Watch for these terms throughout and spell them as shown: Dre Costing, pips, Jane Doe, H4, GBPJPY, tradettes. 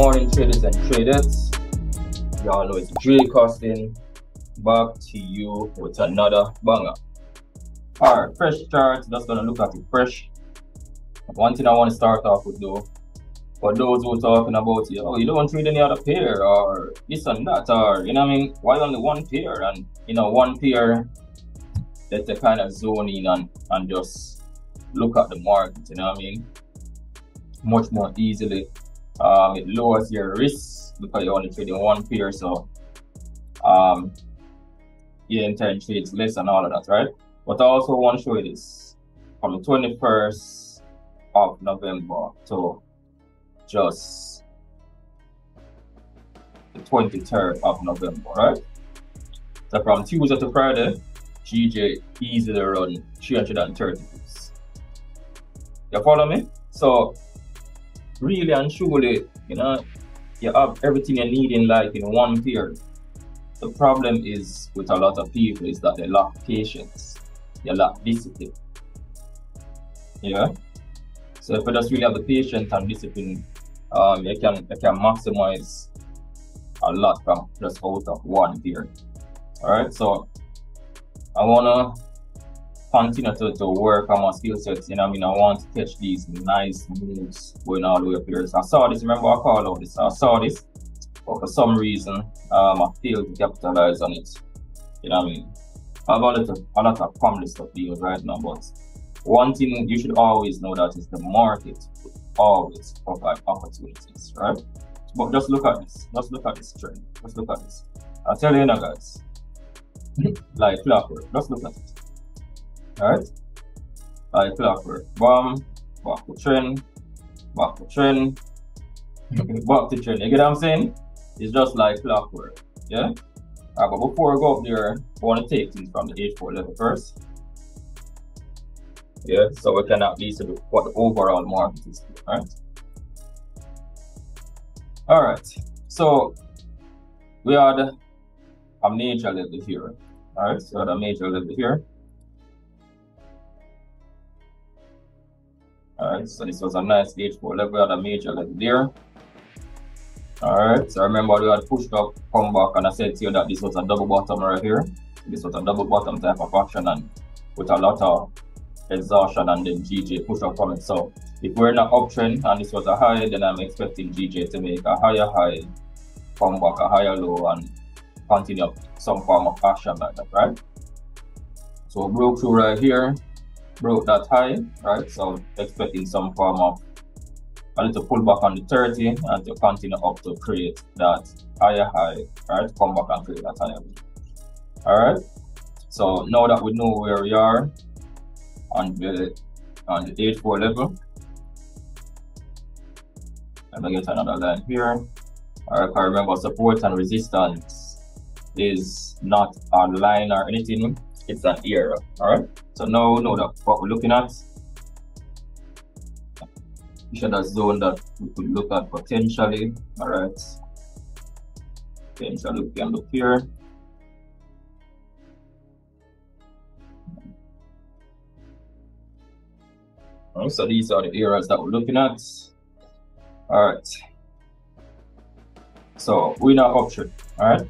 morning, traders and tradettes. Y'all know it's Dre Costing, back to you with another banger. All right, fresh charts. Just gonna look at it fresh. One thing I want to start off with though, for those who are talking about, oh, you don't trade any other pair or this and that, or you know what I mean, why only one pair? And you know, one pair, that's a kind of zone in and just look at the market, you know what I mean, much more easily. It lowers your risk because you're only trading one pair, so your entire trades less and all of that, right? But I also want to show you this from the 21st of November to just the 23rd of November, right? So from Tuesday to Friday, GJ easily run 330 pips. You follow me? So really and truly, you know, you have everything you need in life in one pair. The problem is with a lot of people is that they lack patience, they lack discipline. Yeah. So if you just really have the patience and discipline, you can maximize a lot from just out of one pair. Alright, so I wanna continue to work on my skill sets, you know what I mean? I want to catch these nice moves going all the way up here. So I saw this, remember I called out this, I saw this, but for some reason, I failed to capitalize on it, you know what I mean? I have a lot of family stuff deals right now, but one thing you should always know that is the market always provides opportunities, right? But just look at this, just look at this trend, just look at this. I tell you now guys, like clockwork, just look at it. Alright, like clockwork, bam, back to trend, back to trend. You get what I'm saying? It's just like clockwork, yeah? Alright, but before I go up there, I want to take things from the H4 level first. Yeah, so we can at least look what the overall market is doing, right? Alright, so we had a major level here, alright? So we had a major level here. Alright, so this was a nice H4 level, we had a major level there. Alright, so remember we had pushed up, come back, and I said to you that this was a double bottom right here. This was a double bottom type of action and with a lot of exhaustion, and then GJ push up from it. So if we're in an uptrend and this was a high, then I'm expecting GJ to make a higher high, come back a higher low, and continue up some form of action like that, right? So broke through right here. Broke that high, right? So expecting some form of a little pullback on the 30 and to continue up to create that higher high, right? Come back and create that higher high. Alright. So now that we know where we are on the H4 level. Let me get another line here. Alright, remember support and resistance is not a line or anything. It's an era, alright? So now we know that what we're looking at. This is a zone that we could look at potentially, alright? Potentially, we can look here. Right, so these are the areas that we're looking at. Alright. So we're in our option, alright?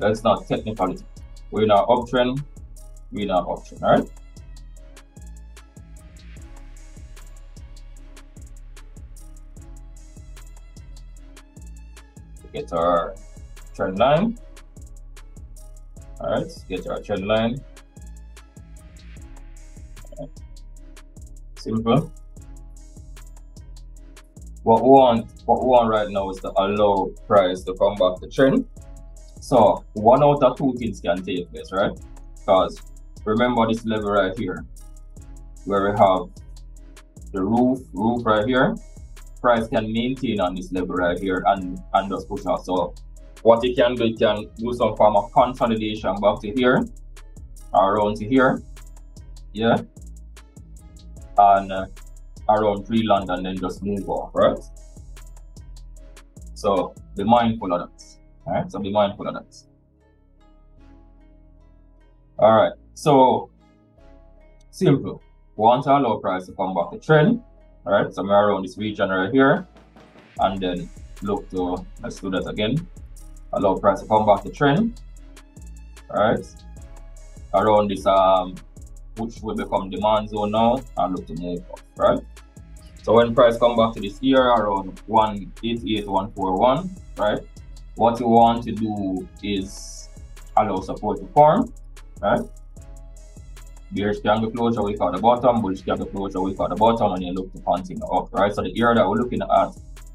That's not technicality. We're in our uptrend, we're in our option, all right? Get our trend line. All right, get our trend line. Right. Simple. What we want right now is to allow price to come back to trend. So one out of two things can take place, right? Because remember this level right here, where we have the roof right here, price can maintain on this level right here and just push out. So what it can do some form of consolidation back to here, around to here, yeah, and around Freeland and then just move off, right? So be mindful of that. Alright, so be mindful of that. Alright, so simple. want our low price to come back to trend, all right, somewhere around this region right here, and then look to, let's do that again, allow price to come back to trend, all right, around this which will become demand zone now, and look to move up, right? So when price come back to this area around 188.141, right, what you want to do is allow support to form, right? Bearish triangle closure, we call the bottom, bullish triangle closure, we call the bottom, and you look to continue up, right? So the area that we're looking at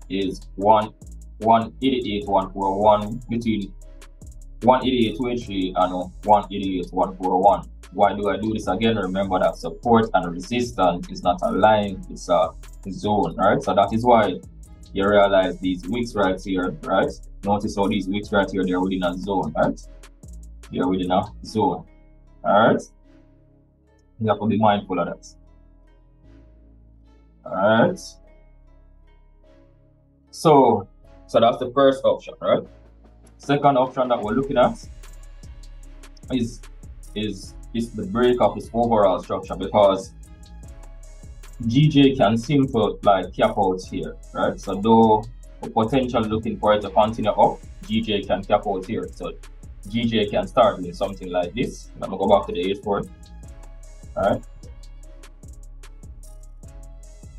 is 188.141, between 188.23 and 188.141. Why do I do this again? Remember that support and resistance is not a line, it's a zone, right? So that is why you realize these wicks right here, right? Notice how these wicks right here, they're within a zone, right? They're within a zone, all right? You have to be mindful of that, all right? So that's the first option, right? Second option that we're looking at is the break of this overall structure, because GJ can simple like cap out here, right? So though the potential looking for it to continue up, GJ can cap out here. So GJ can start with something like this. I'm gonna go back to the A4. Alright.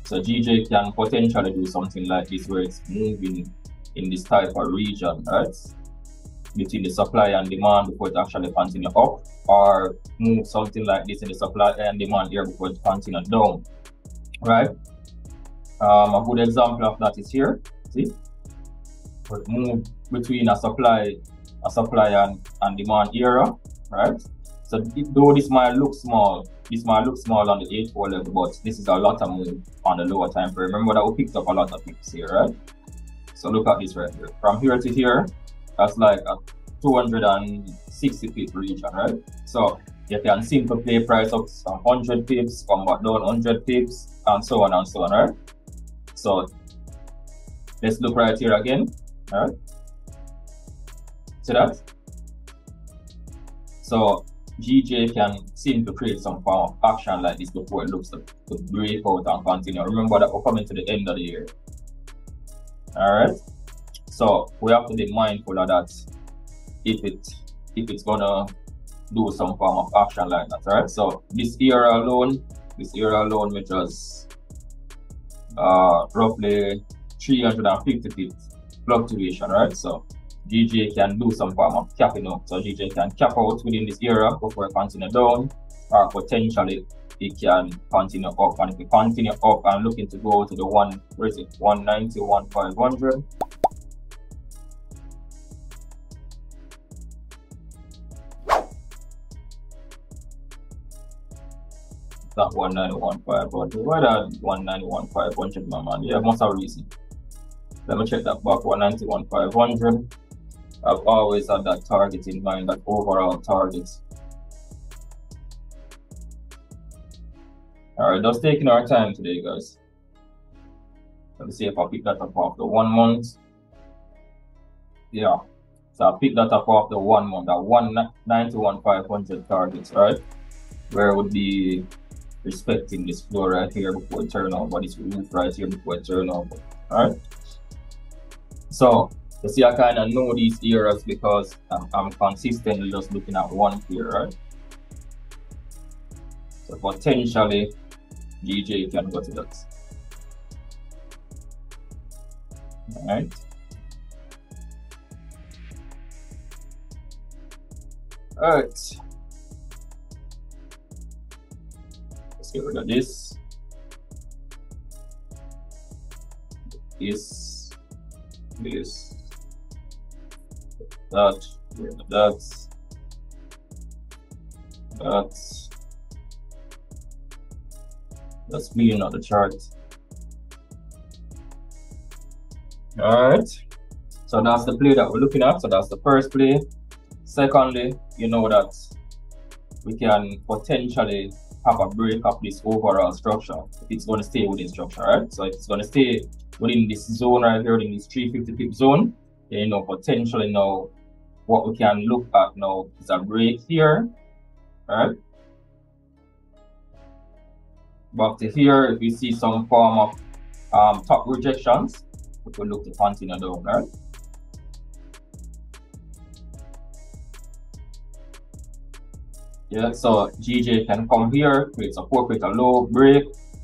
So GJ can potentially do something like this, where it's moving in this type of region, right? Between the supply and demand before it actually continue up, or move something like this in the supply and demand here before it continue down, right? A good example of that is here, see? But move between a supply and demand era, right? So though this might look small on the 8-4 level, but this is a lot of move on the lower time frame. Remember that we picked up a lot of pips here, right? So look at this right here. From here to here, that's like a 260 pip region, right? So you can simply play price up 100 pips, come back down 100 pips, and so on, right? So let's look right here again, all right? See that? So GJ can seem to create some form of action like this before it looks to break out and continue. Remember that we're coming to the end of the year. Alright, so we have to be mindful of that if it's gonna do some form of action like that, right? So this area alone, which was roughly 350 pips fluctuation, right? So GJ can do some form of capping out. So GJ can cap out within this area before it continue down, or potentially it can continue up. And if you continue up and looking to go to the 190, 1500, not 191,500, why that 191,500, my man? Yeah, must have reason. Let me check that back. 191,500. I've always had that target in mind, that overall target. Alright, just taking our time today, guys. Let me see if I pick that up after 1 month. Yeah, so I picked that up after 1 month, that 191,500 targets, right? Where it would be respecting this floor right here before it turn over, this roof right here before it turn over, alright? So, you see, I kind of know these areas because I'm consistently just looking at one here, right? So potentially, GJ can go to that. All right. All right. Let's get rid of this. This. That. That's me on the chart. All right, so that's the play that we're looking at. So that's the first play. Secondly, you know that we can potentially have a break of this overall structure if it's going to stay within structure, right? So if it's going to stay within this zone right here, in this 350 pip zone, then you know potentially now what we can look at now is a break here, all right? But to here, if you see some form of top rejections, we could look to continue down there. Yeah, so GJ can come here, create support, create a low, break,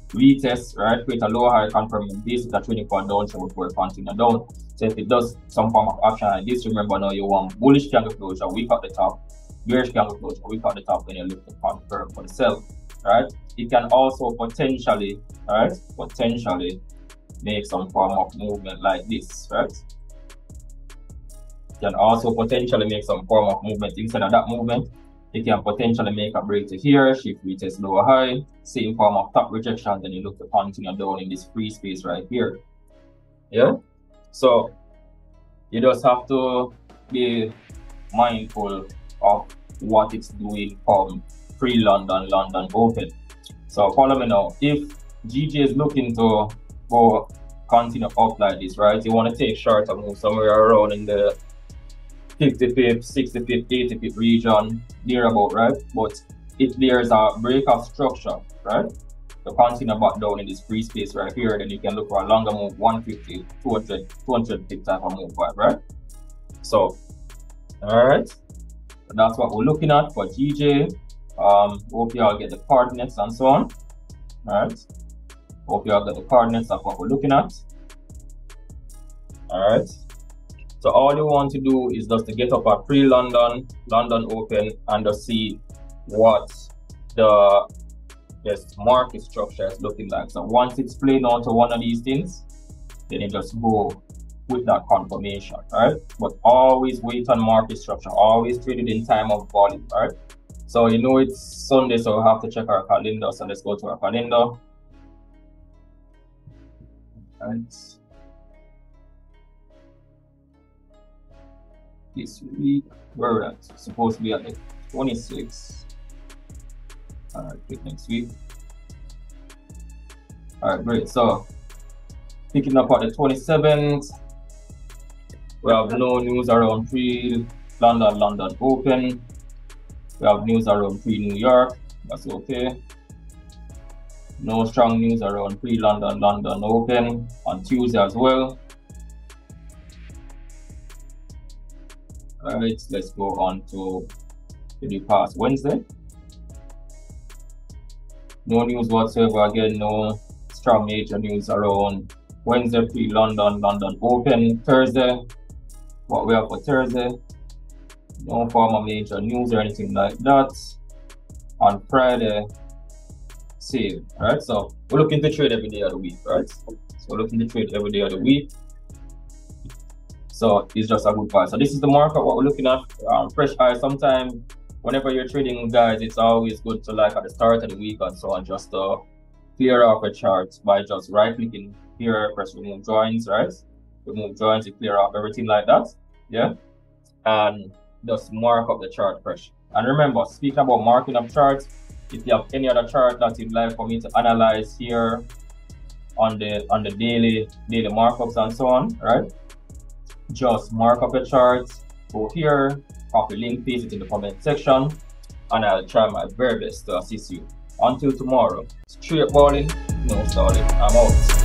retest, right? Create a low, high, confirming this, that 24 down, so we could continue down. So if it does some form of action like this, remember now you want bullish candle closure, weak at the top, bearish candle closure, weak at the top, then you look to confirm for the sell, right? It can also potentially, right, potentially make some form of movement like this, right? It can also potentially make some form of movement instead of that movement. It can potentially make a break to here, shift retest lower high, same form of top rejection, then you look to continue down in this free space right here. Yeah? So you just have to be mindful of what it's doing from pre-London, London open. So follow me now. If GJ is looking to go continue up like this, right? You want to take short and move somewhere around in the 50 pip, 60 pip, 80 pip region, near about, right? But if there's a break of structure, right? So continue back down in this free space right here, then you can look for a longer move, 150, 200, 200 pip type of move, right? So, all right, so that's what we're looking at for GJ. Hope you all get the coordinates and so on. All right, hope you all get the coordinates of what we're looking at. All right, so all you want to do is just to get up at pre-London, London open, and just see what the this market structure is looking like. So once it's played out to one of these things, then you just go with that confirmation, right? But always wait on market structure, always trade it in time of volume, right? So you know it's Sunday, so we have to check our calendar. So let's go to our calendar. And this week, where we're at, supposed to be at the 26th. All right, click next week. All right, great. So, picking up at the 27th, we have no news around 3 London, London open. We have news around 3 New York. That's okay. No strong news around 3 London, London open on Tuesday as well. All right, let's go on to the past Wednesday. No news whatsoever again, no strong major news around Wednesday, pre-London, London open. Thursday, what we have for Thursday, no form of major news or anything like that. On Friday, same, right? So we're looking to trade every day of the week, right? So we're looking to trade every day of the week. So it's just a good buy. So this is the market, what we're looking at, fresh eye sometime. Whenever you're trading, guys, it's always good to, like, at the start of the week and so on, just clear off a chart by just right clicking here, press remove joins, right? Remove joins, you clear off everything like that, yeah? And just mark up the chart fresh. And remember, speaking about marking up charts, if you have any other chart that you'd like for me to analyze here on the daily markups and so on, right? Just mark up the charts, go here, copy link, paste it in the comment section, and I'll try my very best to assist you. Until tomorrow, straight balling, no stalling, I'm out.